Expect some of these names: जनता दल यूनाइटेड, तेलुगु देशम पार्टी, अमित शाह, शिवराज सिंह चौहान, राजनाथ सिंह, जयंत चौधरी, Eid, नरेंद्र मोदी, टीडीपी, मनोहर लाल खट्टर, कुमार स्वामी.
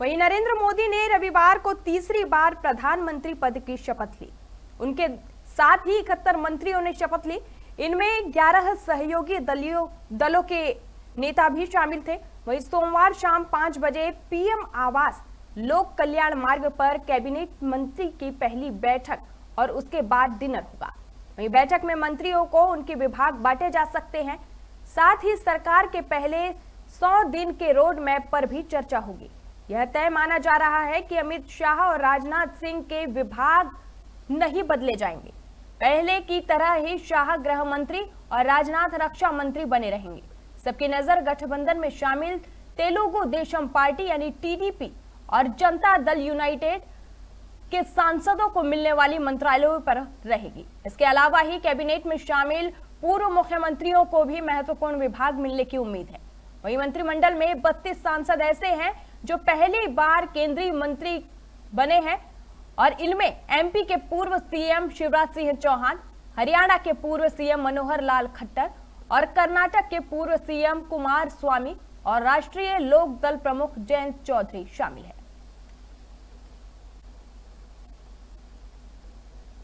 वहीं नरेंद्र मोदी ने रविवार को तीसरी बार प्रधानमंत्री पद की शपथ ली। उनके साथ ही 71 मंत्रियों ने शपथ ली। इनमें 11 सहयोगी दलों के नेता भी शामिल थे। वहीं सोमवार शाम 5 बजे पीएम आवास लोक कल्याण मार्ग पर कैबिनेट मंत्री की पहली बैठक और उसके बाद डिनर होगा। वहीं बैठक में मंत्रियों को उनके विभाग बांटे जा सकते हैं। साथ ही सरकार के पहले 100 दिन के रोड मैप पर भी चर्चा होगी। यह तय माना जा रहा है कि अमित शाह और राजनाथ सिंह के विभाग नहीं बदले जाएंगे। पहले की तरह ही शाह गृह मंत्री और राजनाथ रक्षा मंत्री बने रहेंगे। सबकी नजर गठबंधन में शामिल तेलुगु देशम पार्टी यानी टीडीपी और जनता दल यूनाइटेड के सांसदों को मिलने वाली मंत्रालयों पर रहेगी। इसके अलावा ही कैबिनेट में शामिल पूर्व मुख्यमंत्रियों को भी महत्वपूर्ण विभाग मिलने की उम्मीद है। वहीं मंत्रिमंडल में 32 सांसद ऐसे हैं जो पहली बार केंद्रीय मंत्री बने हैं और इनमें एमपी के पूर्व सीएम शिवराज सिंह चौहान, हरियाणा के पूर्व सीएम मनोहर लाल खट्टर और कर्नाटक के पूर्व सीएम कुमार स्वामी और राष्ट्रीय लोक दल प्रमुख जयंत चौधरी शामिल है।